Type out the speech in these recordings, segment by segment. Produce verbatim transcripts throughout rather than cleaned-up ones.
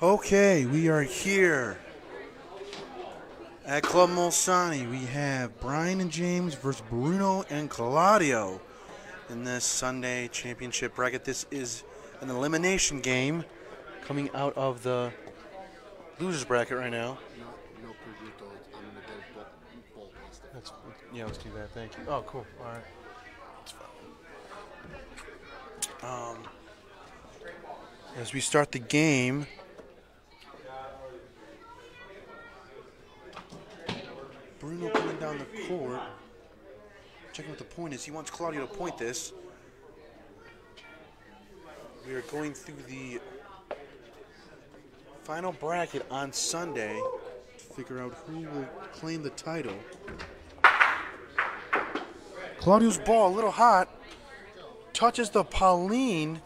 Okay, we are here at Club Molisani. We have Brian and James versus Bruno and Claudio in this Sunday championship bracket. This is an elimination game coming out of the losers bracket right now. That's, yeah, let's do that. Thank you. Oh, cool. All right. That's fine. Um, as we start the game, Bruno coming down the court, checking what the point is. He wants Claudio to point this. We are going through the final bracket on Sunday to figure out who will claim the title. Claudio's ball, a little hot, touches the Pauline.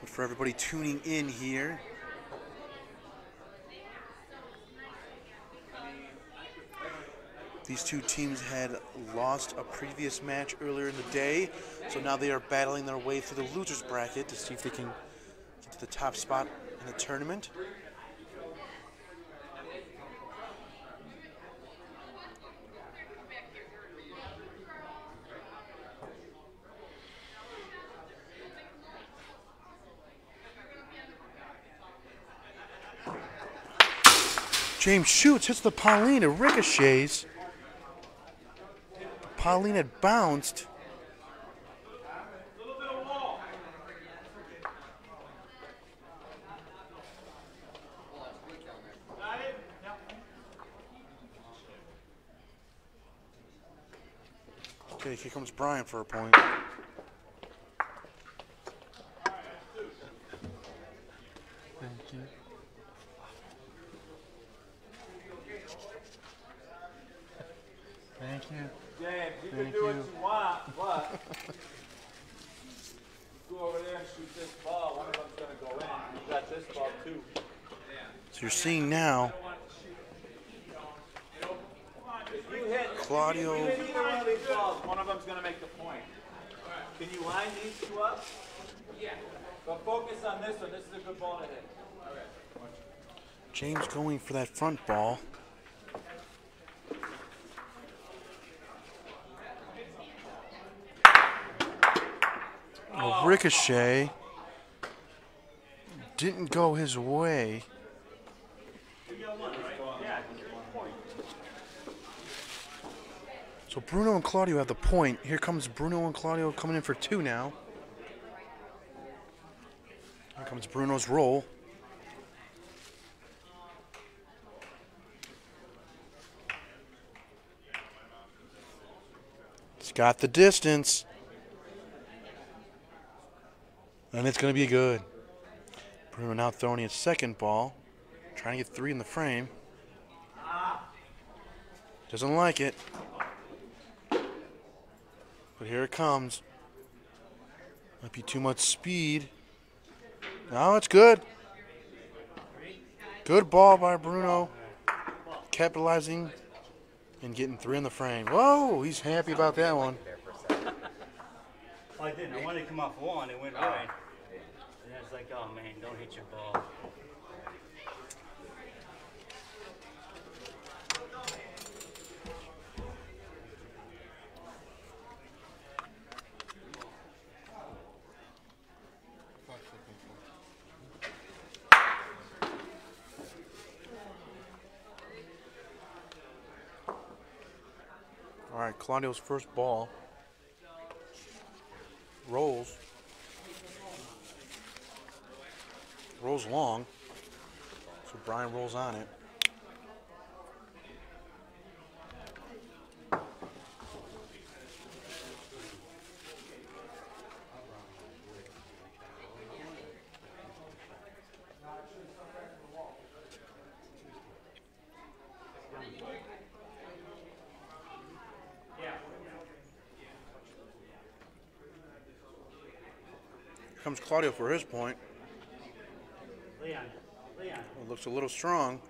But for everybody tuning in here, these two teams had lost a previous match earlier in the day, so now they are battling their way through the losers bracket to see if they can get to the top spot in the tournament. James shoots, hits the Pauline, it ricochets. Pauline had bounced. Okay, here comes Brian for a point. Thank you. Thank you. Dad, you Thank can do you. what you want, but go over there and shoot this ball. One of them's going to go in. You got this ball, too. So you're seeing now Claudio. If you hit either one of these balls, one of them's going to make the point. Can you line these two up? Yeah. But focus on this one. This is a good ball to hit. All right. James going for that front ball. A ricochet didn't go his way. So Bruno and Claudio have the point. Here comes Bruno and Claudio coming in for two now. Here comes Bruno's roll. He's got the distance. And it's going to be good. Bruno now throwing his second ball. Trying to get three in the frame. Doesn't like it. But here it comes. Might be too much speed. No, it's good. Good ball by Bruno. Capitalizing and getting three in the frame. Whoa, he's happy about that one. Oh, I didn't. I wanted to come off one. It went oh. right. And I was like, oh, man, don't hit your ball. All right, Claudio's first ball. Rolls. Rolls long. So Brian rolls on it. Comes Claudio for his point. Leon. Leon. It looks a little strong.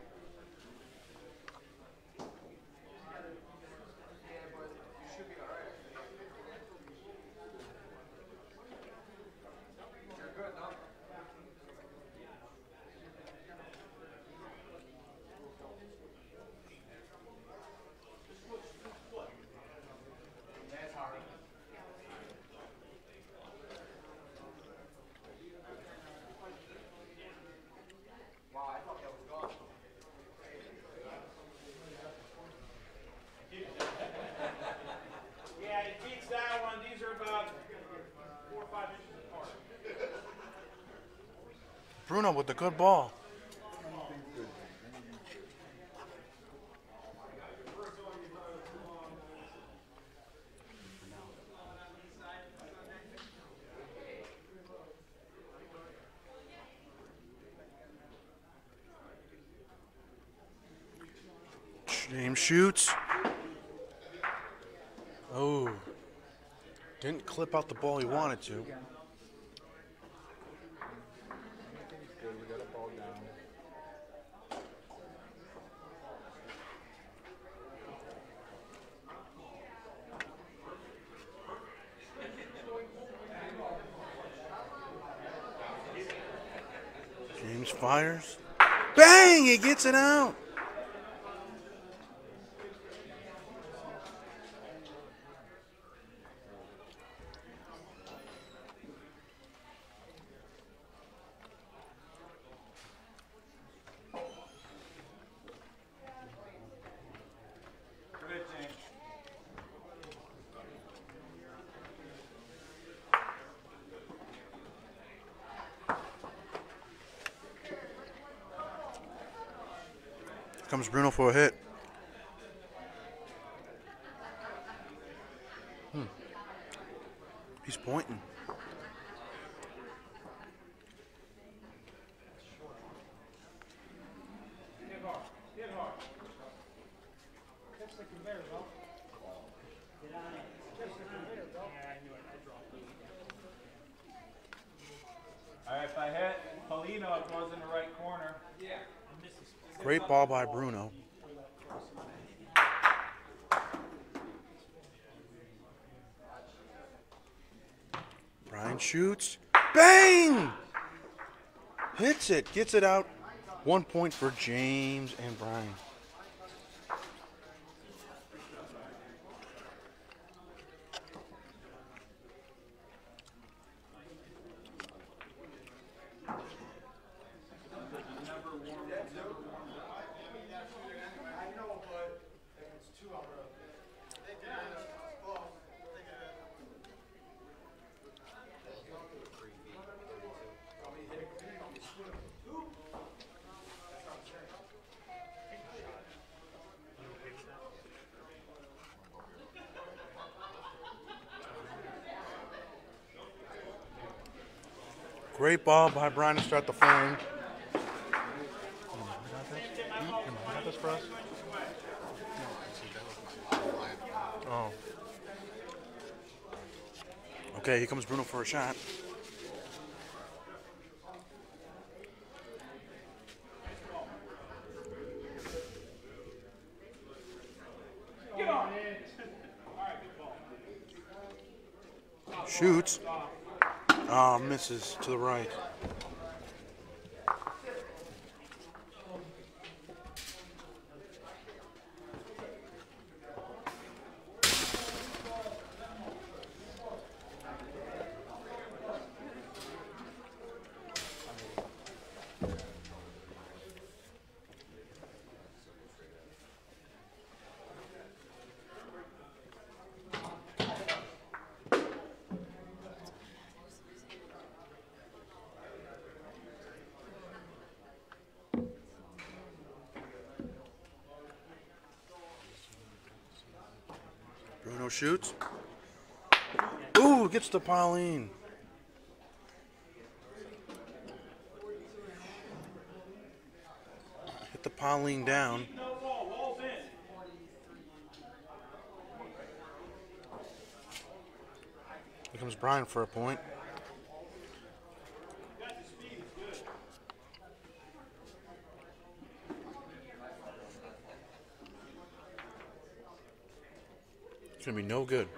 Bruno with the good ball. James shoots. Oh, didn't clip out the ball he wanted to. James fires. Bang! He gets it out. Comes Bruno for a hit. Hmm. He's pointing. All right, if I hit Paulino, it goes in the right corner. Yeah. Great ball by Bruno. Brian shoots. Bang! Hits it. Gets it out. One point for James and Brian. Great ball by Brian to start the frame. Oh. Okay, here comes Bruno for a shot. Shoots. Ah, oh, misses to the right. Shoots. Ooh, gets to Pauline. Hit the Pauline down. Here comes Brian for a point. It's going to be no good.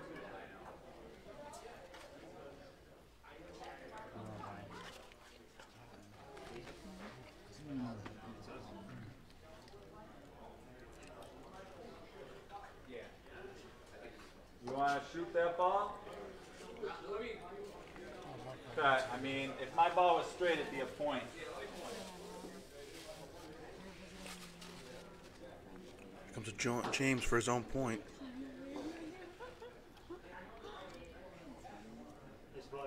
You want to shoot that ball? But, I mean, if my ball was straight, it'd be a point. Here comes a James for his own point.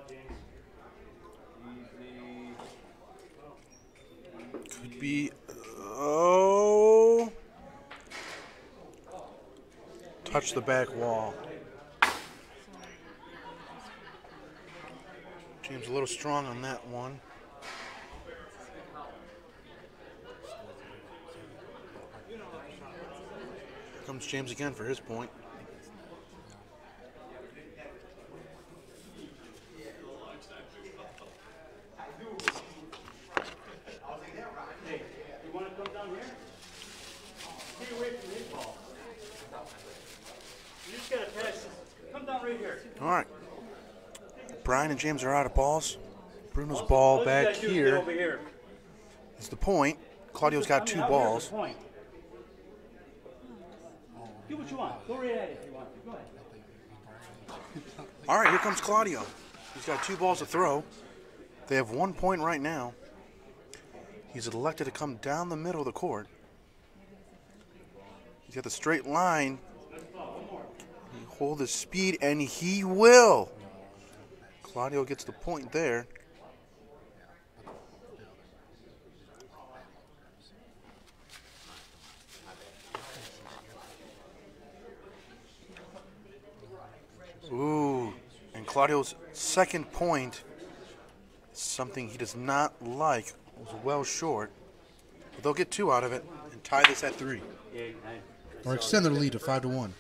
James. Easy. could be. Oh. Touch the back wall. Team's a little strong on that one. Here comes James again for his point. All right. Brian and James are out of balls. Bruno's ball back here is the point. Claudio's got two balls. Do what you want. Go right at it if you want. Go ahead. All right, here comes Claudio. He's got two balls to throw. They have one point right now. He's elected to come down the middle of the court. He's got the straight line. Hold his speed, and he will. Claudio gets the point there. Ooh, and Claudio's second point, something he does not like, was well short. But they'll get two out of it and tie this at three. Or extend their lead to five to one.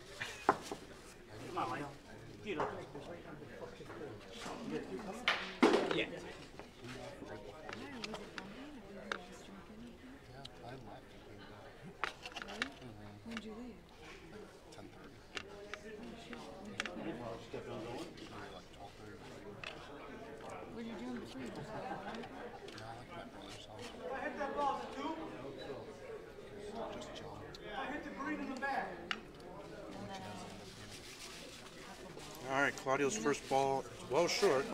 Claudio's first ball is well short.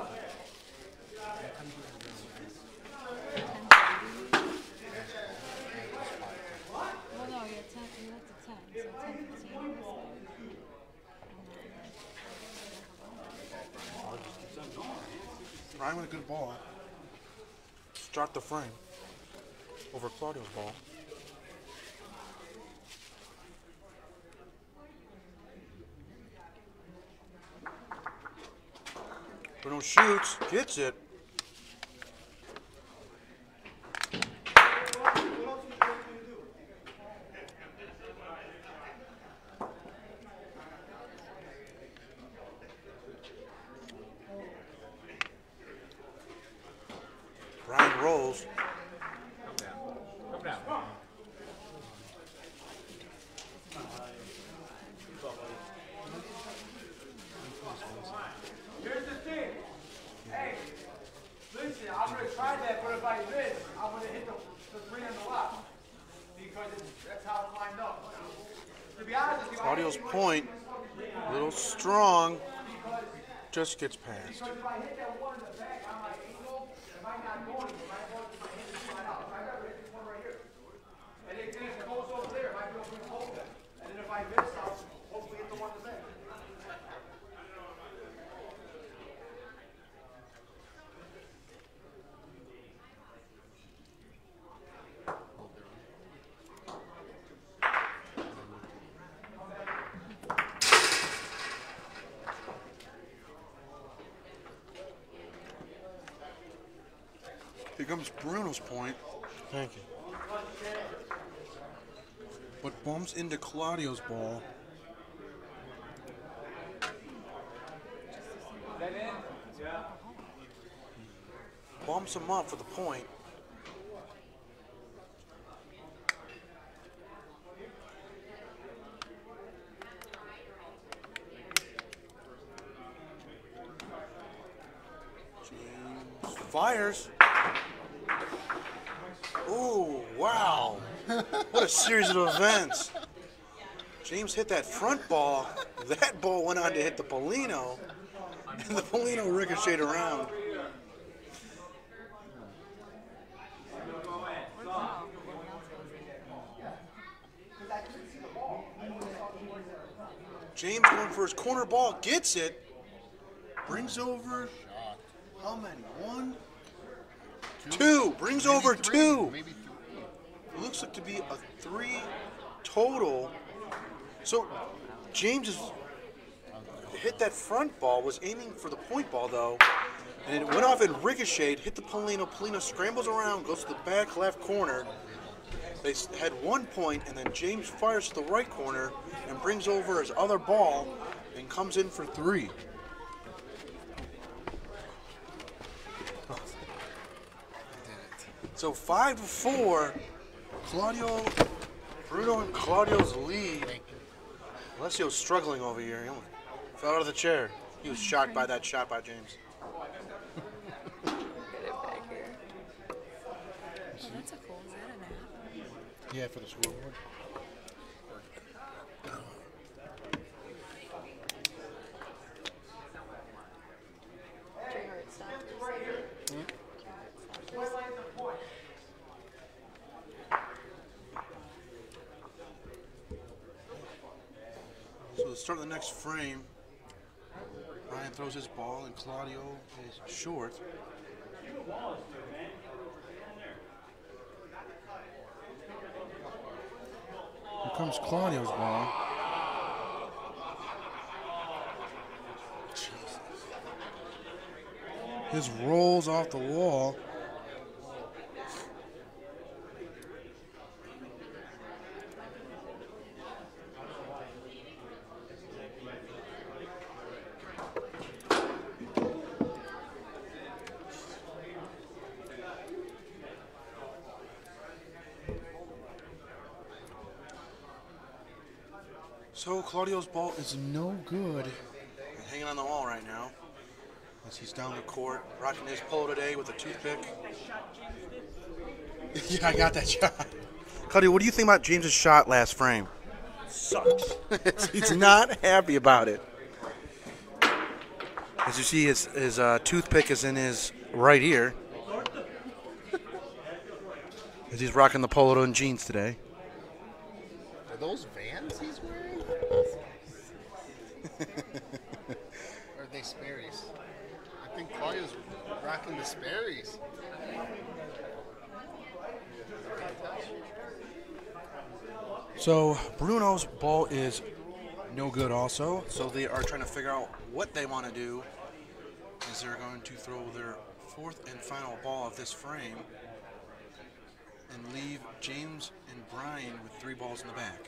Ryan with a good ball. Start the frame over Claudio's ball. Bruno shoots, gets it. Brian rolls. Come down. Come down. I'm going to try that, but if I miss, I'm going to hit the, the three on the left because it's, that's how it's lined up. To be honest with you, Claudio's point, a little strong, just gets passed. Because if I hit that one in the back, I'm like, it might not go anywhere. It might go to my hit this one out. If I got to hit this one right here. And then if it goes over there, it might go through the hole then. And then if I miss, I'll hopefully hit the one in the back. Comes Bruno's point. Thank you. But bumps into Claudio's ball. Is that it? Yeah. Bumps him up for the point. James fires. Oh, wow. What a series of events. James hit that front ball. That ball went on to hit the Polino. And the Polino ricocheted around. James going for his corner ball, gets it. Brings over how many? One? Two. Brings over two. Maybe three. It looks like to be a three total. So James has hit that front ball, was aiming for the point ball though, and it went off and ricocheted, hit the Polino. Polino scrambles around, goes to the back left corner. They had one point, and then James fires to the right corner and brings over his other ball and comes in for three. So five to four, Claudio, Bruno and Claudio's lead. Alessio's struggling over here. He almost fell out of the chair. He was shocked by that shot by James. Get it back here. Oh, that's a cool. Is that an app? Yeah, for the scoreboard. Start of the next frame. Ryan throws his ball and Claudio is short. Here comes Claudio's ball. Jesus. His rolls off the wall. So Claudio's ball is no good. And hanging on the wall right now as he's down the court, rocking his polo today with a toothpick. Yeah, I got that shot. Claudio, what do you think about James's shot last frame? Sucks. He's not happy about it. As you see, his, his uh, toothpick is in his right ear. As he's rocking the polo and jeans today. Are those Vans he's wearing? Or are they Sperry's? I think Claudio's rocking the Sperry's. So Bruno's ball is no good also. So they are trying to figure out what they want to do as they're going to throw their fourth and final ball of this frame and leave James and Brian with three balls in the back.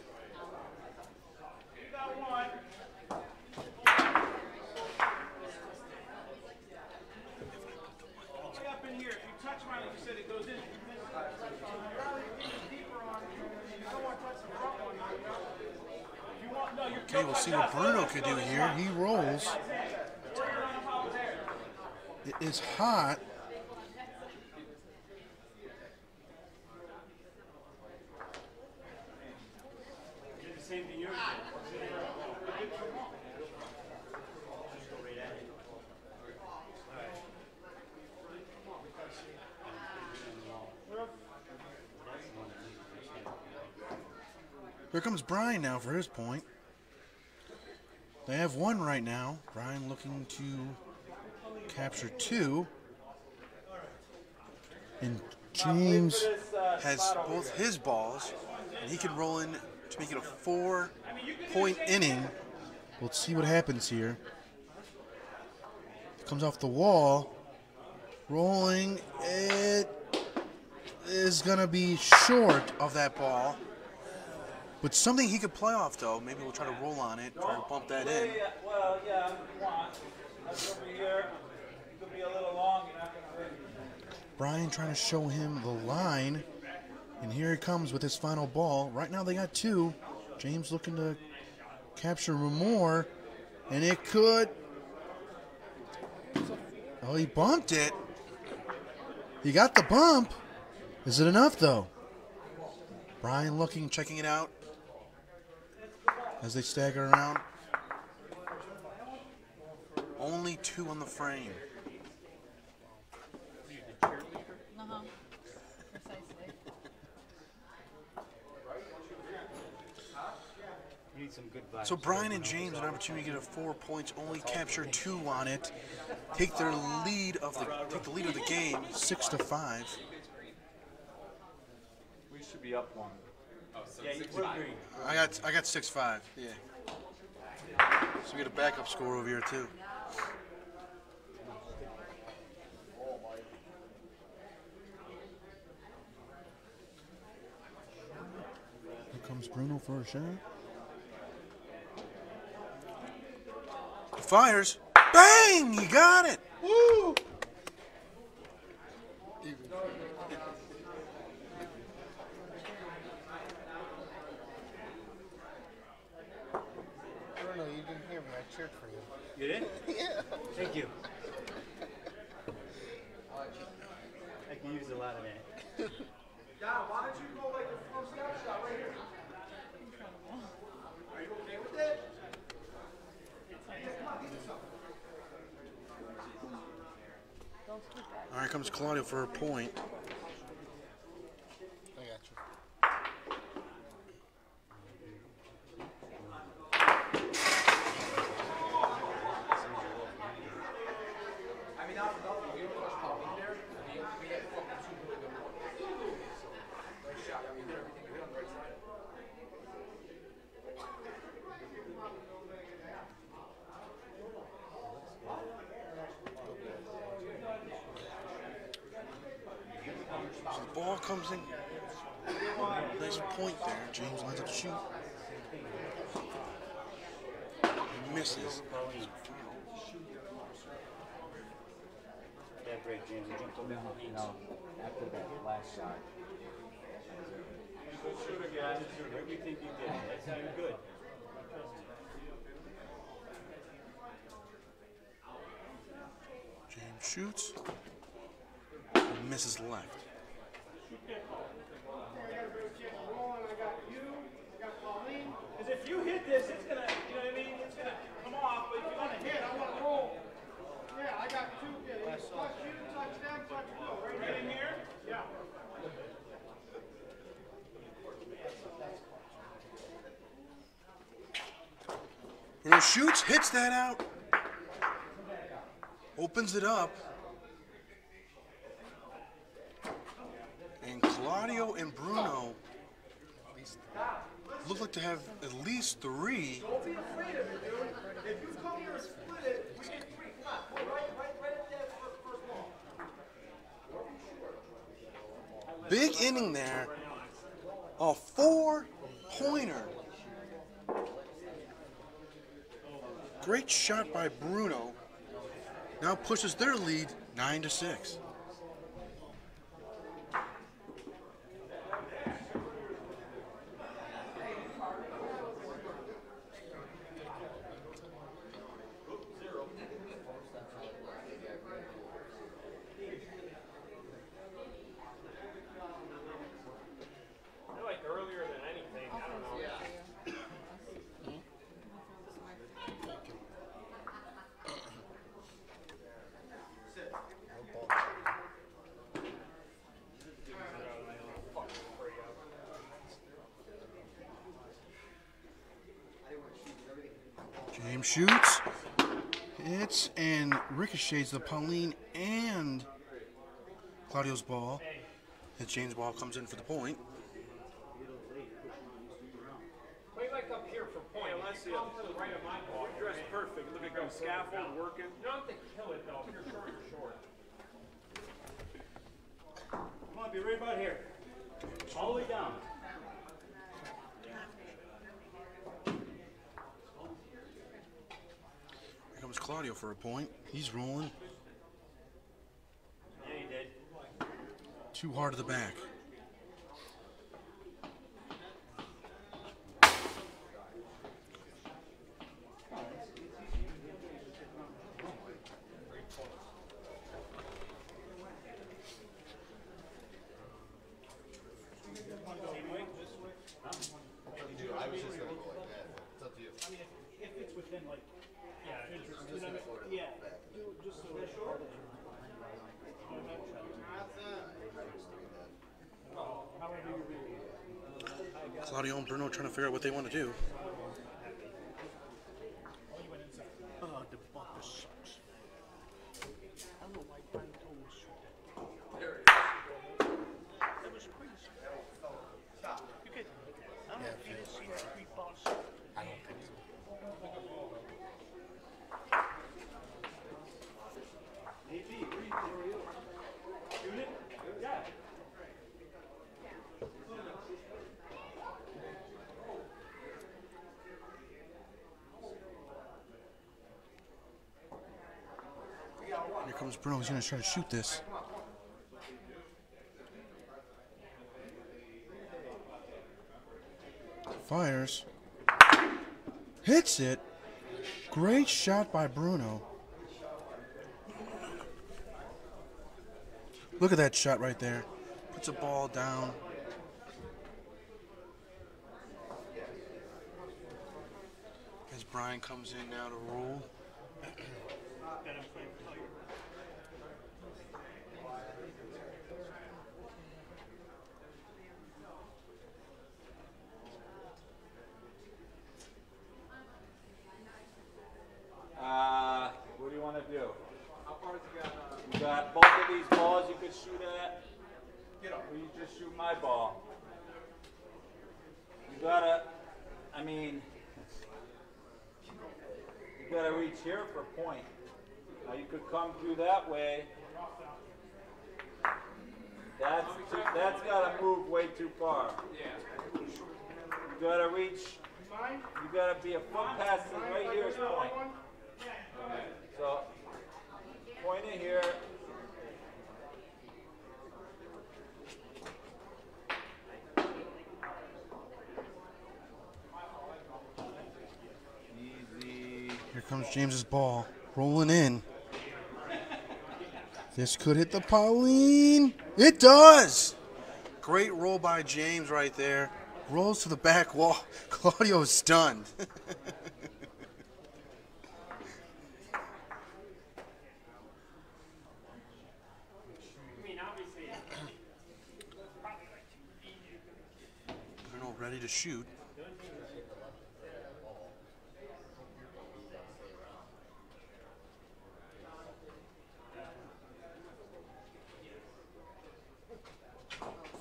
Okay, we'll see what Bruno could do here. He rolls. It is hot. Here comes Brian now for his point. They have one right now. Brian looking to capture two. And James has both his balls, and he can roll in to make it a four-point inning. We'll see what happens here. Comes off the wall. Rolling. It is going to be short of that ball. But something he could play off, though. Maybe we'll try to roll on it, try to bump that in. Well, yeah, if you want. That's over here. It could be a little long. You're not going to win. Brian trying to show him the line. And here he comes with his final ball. Right now they got two. James looking to capture more. And it could. Oh, he bumped it. He got the bump. Is it enough, though? Brian looking, checking it out. As they stagger around. Only two on the frame. Uh-huh. Precisely. You need some good vibes. So Brian and James, an opportunity to get a four points, only capture two on it. Take their lead of the take the lead of the game, six to five. You should be up one. Oh, so yeah, six, five. Three. I got I got six five. Yeah. So we got a backup score over here too. Here comes Bruno for a shot. Fires. Bang! You got it. Woo! Bruno, you didn't hear me. I cheered for you. You did? Yeah. Thank you. I can use a lot of that. Donna, why don't you go like a full snap shot right here? Incredible. Are you okay with that? All right, comes Claudio for a point. I got you. I mean, not for we don't much pop in there. I mean, we had fucking two really good ones. Nice shot. I mean, did everything good on the right side. Ball comes in. Nice point there. James lines up to shoot. He misses. Yeah, great, James. You jumped over the no, after that last shot. Good shooter, guys. Everything you did. That's how you're good. James shoots. And misses left. Because if you hit this, it's gonna, you know what I mean? It's gonna come off. But if you want to hit, I want to roll. Yeah, I got two. Yeah, you touch, you touch, down, touch, go. Right, right in here. Yeah. Bruno shoots, hits that out, opens it up. And Claudio and Bruno look like to have at least three. Don't be afraid of it, dude. If you come here and split it, we get three. Come on, right, right, right at that first ball. Big inning there. A four-pointer. Great shot by Bruno. Now pushes their lead nine to six. Shoots, hits, and ricochets the Pauline and Claudio's ball. The James ball comes in for the point. Play like up here for point. Unless you come to the right of my ball. You're dressed perfect. Look at your scaffold working. You don't have to kill it, though. If you're short, you're short. Come on, be right about here. All the way down. Comes Claudio for a point. He's rolling. Yeah, he did. Too hard to the back. Claudio and Bruno trying to figure out what they want to do. comes Bruno. He's going to try to shoot this. Fires. Hits it. Great shot by Bruno. Look at that shot right there. Puts a ball down. As Brian comes in now to roll. Uh, what do you want to do? How far is it going? You got both of these balls you could shoot at. Get up. Or you just shoot my ball. You gotta, I mean, you gotta reach here for a point. Now you could come through that way. That's too, that's gotta move way too far. Yeah. You gotta reach. You gotta be a foot past right here's point. Okay. So point it here. Here comes James's ball, rolling in. This could hit the Pauline. It does! Great roll by James right there. Rolls to the back wall. Claudio is stunned. Bruno ready to shoot.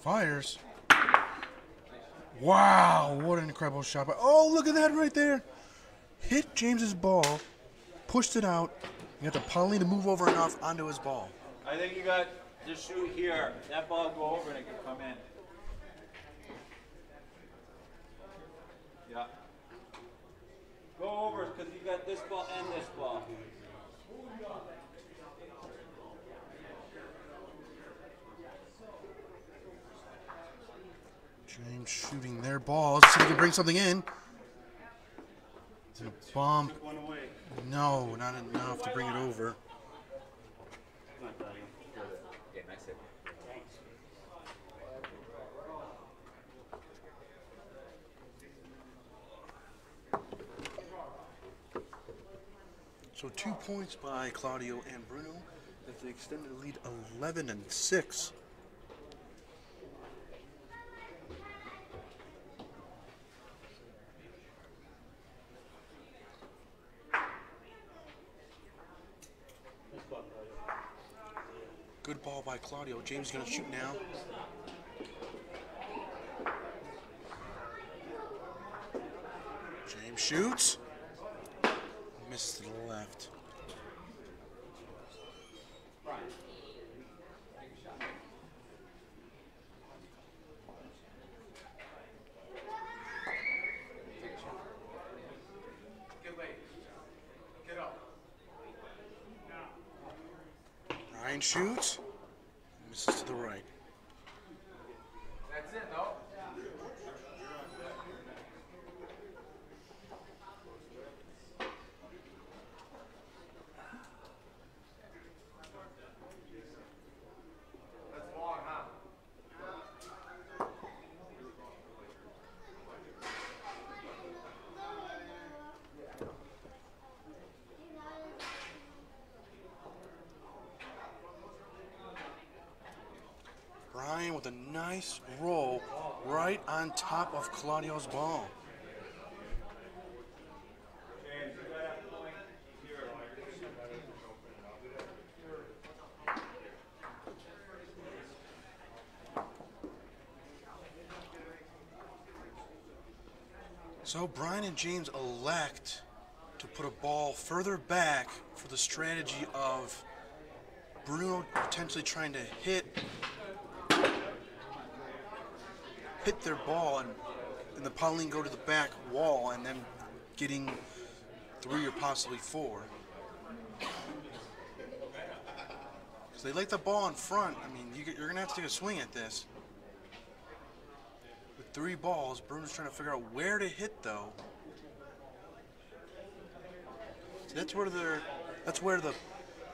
Fires. Wow, what an incredible shot. Oh, look at that right there. Hit James's ball, pushed it out. You got the Pauline to move over and off onto his ball. I think you got to shoot here. That ball will go over and it can come in. Yeah. Go over because you got this ball and this ball. James shooting their balls. See if he can bring something in. It's a bomb. No, not enough to bring it over. So two points by Claudio and Bruno. They extended the lead eleven and six. Good ball by Claudio. James is going to shoot now. James shoots. Missed to the left. Shoots, misses to the right. That's it, no? That's long, huh? With a nice roll right on top of Claudio's ball. So Brian and James elect to put a ball further back for the strategy of Bruno potentially trying to hit hit their ball and, and the Pauline go to the back wall and then getting three or possibly four. So they like the ball in front. I mean, you, you're going to have to take a swing at this. With three balls, Bruno's trying to figure out where to hit, though. So that's where the, that's where the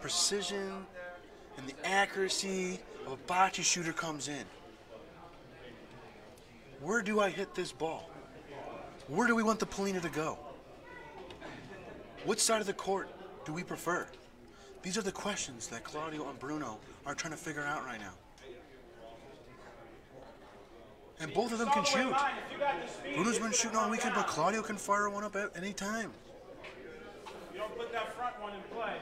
precision and the accuracy of a bocce shooter comes in. Where do I hit this ball? Where do we want the Polina to go? What side of the court do we prefer? These are the questions that Claudio and Bruno are trying to figure out right now. And both of them can shoot. Bruno's been shooting all weekend, but Claudio can fire one up at any time. You don't put that front one in play.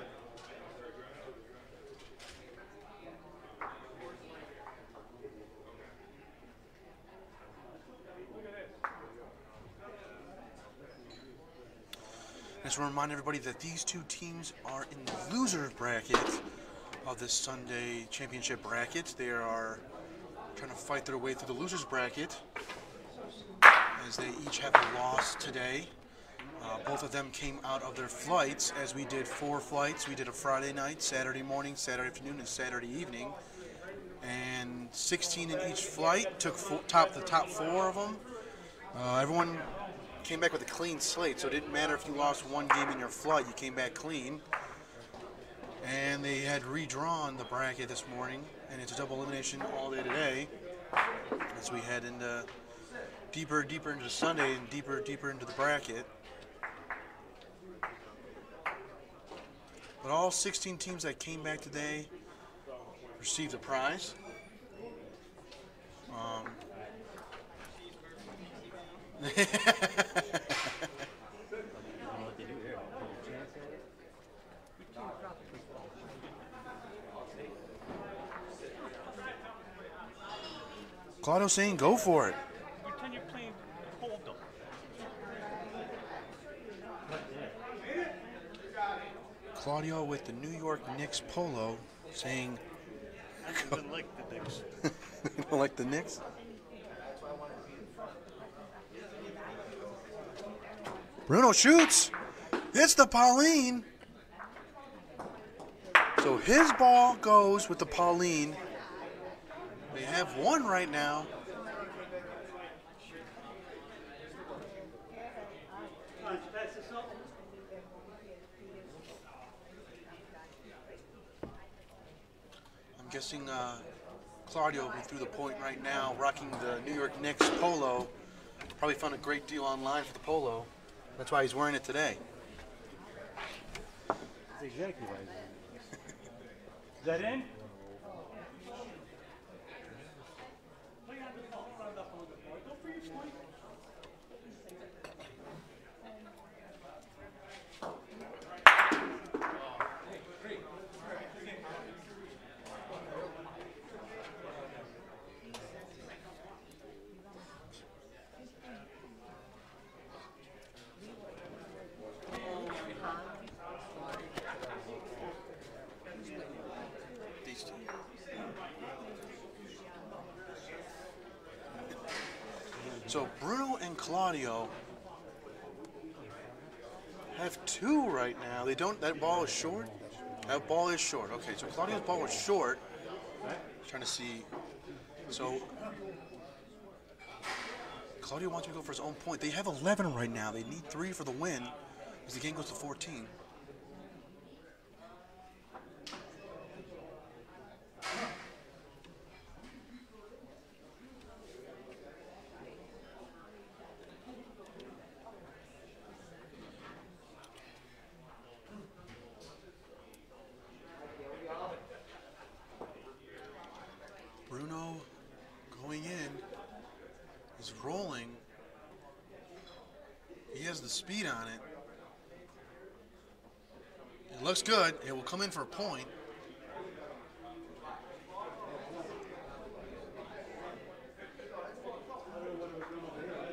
I just want to remind everybody that these two teams are in the loser bracket of this Sunday championship bracket. They are trying to fight their way through the losers bracket as they each have a loss today. Uh, both of them came out of their flights, as we did four flights. We did a Friday night, Saturday morning, Saturday afternoon, and Saturday evening. And sixteen in each flight, took fo top the top four of them. Uh, everyone came back with a clean slate, so it didn't matter if you lost one game in your flight, you came back clean. And they had redrawn the bracket this morning, and it's a double elimination all day today as we head into deeper, deeper into Sunday and deeper, deeper into the bracket. But all sixteen teams that came back today received a prize. Um, Claudio saying go for it. Pretend you're playing hold them. Claudio with the New York Knicks polo saying I don't like the Knicks. You don't like the Knicks? Bruno shoots. It's the Pauline. So his ball goes with the Pauline. They have one right now. I'm guessing uh, Claudio will be through the point right now, rocking the New York Knicks polo. Probably found a great deal online for the polo. That's why he's wearing it today. That's exactly why he's wearing it. Is that in? So Bruno and Claudio have two right now. They don't, that ball is short? That ball is short. Okay, so Claudio's ball was short. I'm trying to see. So Claudio wants to go for his own point. They have eleven right now. They need three for the win as the game goes to fourteen. Looks good. It will come in for a point.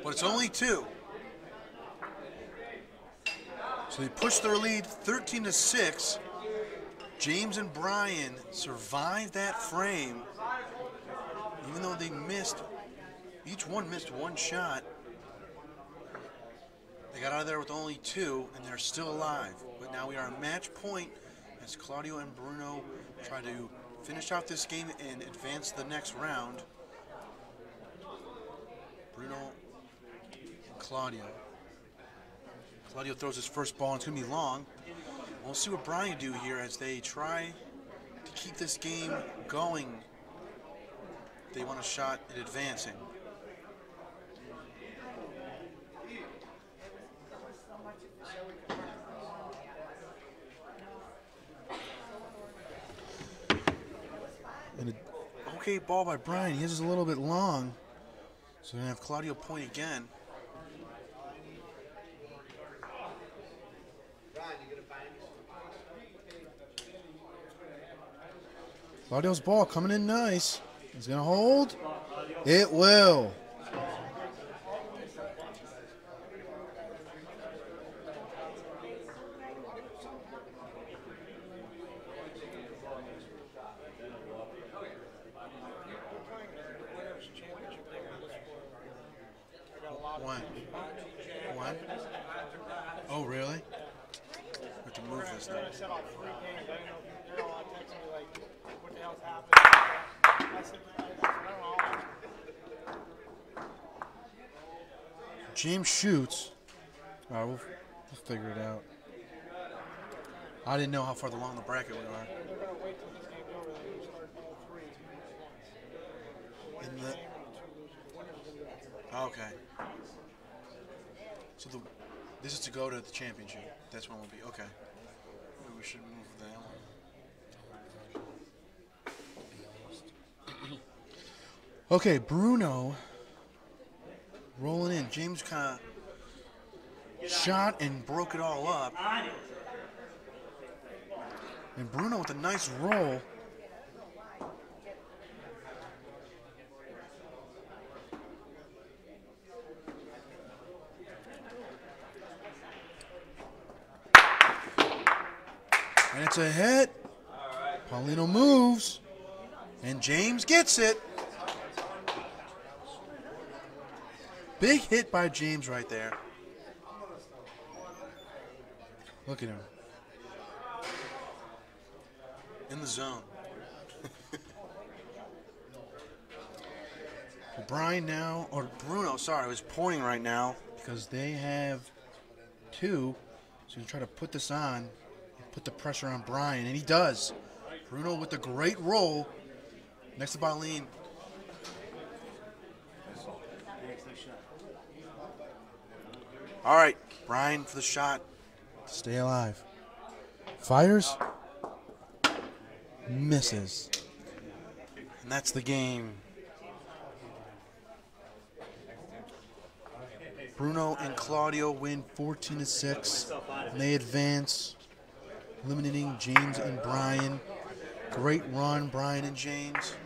But it's only two. So they push their lead thirteen to six. James and Brian survived that frame. Even though they missed, each one missed one shot. They got out of there with only two, and they're still alive. But now we are a match point as Claudio and Bruno try to finish out this game and advance the next round. Bruno, Claudio. Claudio throws his first ball, and it's going to be long. We'll see what Brian do here as they try to keep this game going. They want a shot at advancing. And a okay ball by Brian. His is a little bit long. So we're going to have Claudio point again. Claudio's ball coming in nice. He's going to hold. It will. One. One. Oh, really? We have to move this now. James shoots. All right, we'll, we'll figure it out. I didn't know how far along the bracket we are. In the, okay. So the, this is to go to the championship. That's when we'll be. Okay. Maybe we should move that one. Okay, Bruno rolling in. James kind of shot and broke it all up. And Bruno with a nice roll. And it's a hit. Paulino moves. And James gets it. Big hit by James right there. Look at him. In the zone. Brian now, or Bruno, sorry, was pointing right now because they have two. So he's trying to put this on, put the pressure on Brian, and he does. Bruno with a great roll. Next to Baleen. All right, Brian for the shot. Stay alive. Fires. Misses. And that's the game. Bruno and Claudio win fourteen to six. And they advance, eliminating James and Brian. Great run, Brian and James,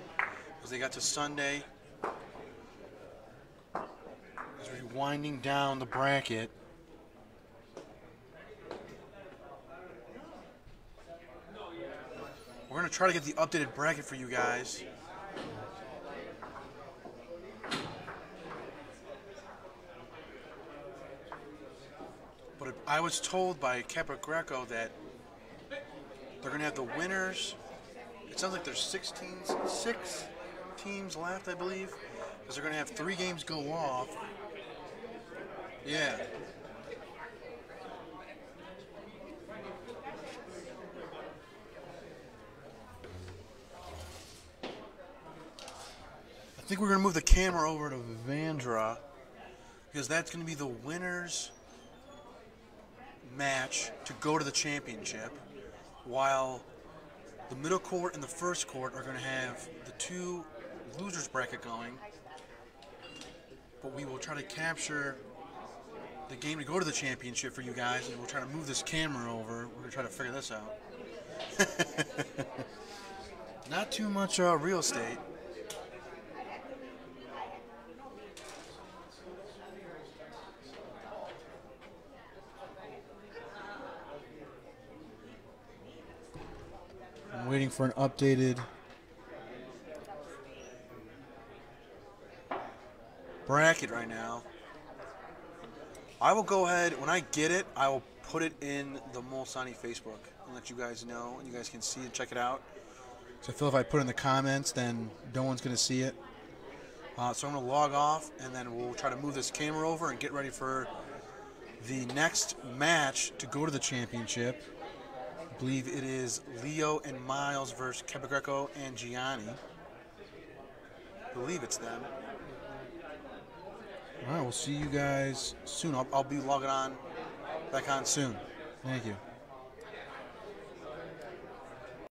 as they got to Sunday. Winding down the bracket. We're going to try to get the updated bracket for you guys. But I was told by Capogreco that they're going to have the winners. It sounds like there's sixteen, six teams left, I believe, because they're going to have three games go off. Yeah. I think we're going to move the camera over to Vandra because that's going to be the winner's match to go to the championship, while the middle court and the first court are going to have the two losers bracket going. But we will try to capture the game to go to the championship for you guys, and we're trying to move this camera over. We're gonna try to figure this out. Not too much uh, real estate. I'm waiting for an updated bracket right now. I will go ahead, when I get it, I will put it in the Molisani Facebook and let you guys know, and you guys can see and check it out. So I feel if I put in the comments, then no one's going to see it. Uh, so I'm going to log off, and then we'll try to move this camera over and get ready for the next match to go to the championship. I believe it is Leo and Miles versus Capogreco and Gianni. I believe it's them. All right, we'll see you guys soon. I'll, I'll be logging on back on soon. Thank you.